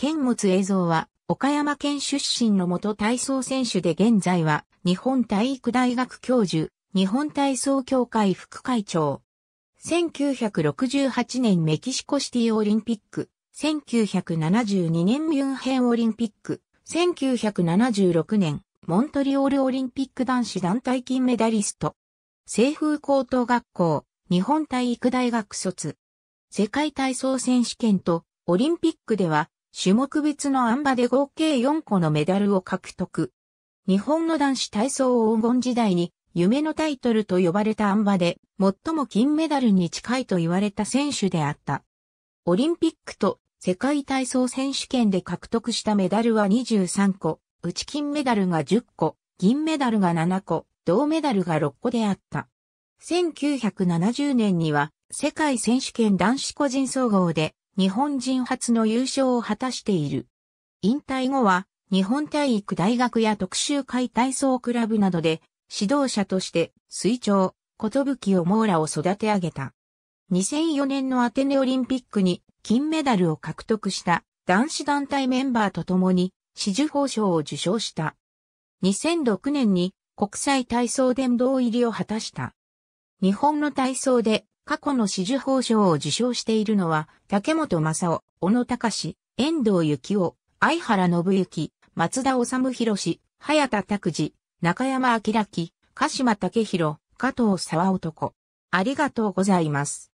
堅物栄三は、岡山県出身の元体操選手で現在は、日本体育大学教授、日本体操協会副会長。1968年メキシコシティオリンピック、1972年ミュンヘンオリンピック、1976年モントリオールオリンピック男子団体金メダリスト。清風高等学校、日本体育大学卒。世界体操選手権とオリンピックでは種目別のあん馬で合計4個のメダルを獲得。日本の男子体操黄金時代に夢のタイトルと呼ばれたあん馬で最も金メダルに近いと言われた選手であった。オリンピックと世界体操選手権で獲得したメダルは23個、うち金メダルが10個、銀メダルが7個、銅メダルが6個であった。1970年には世界選手権男子個人総合で日本人初の優勝を果たしている。引退後は日本体育大学や徳洲会体操クラブなどで指導者として水鳥、寿を網羅を育て上げた。2004年のアテネオリンピックに金メダルを獲得した男子団体メンバーと共に紫綬褒章を受章した。2006年に国際体操殿堂入りを果たした。日本の体操で過去の紫綬褒章を受章しているのは竹本正夫、小野高志、遠藤幸雄、相原信之、松田修弘、早田拓二、中山明輝、鹿島丈博、加藤沢男。ありがとうございます。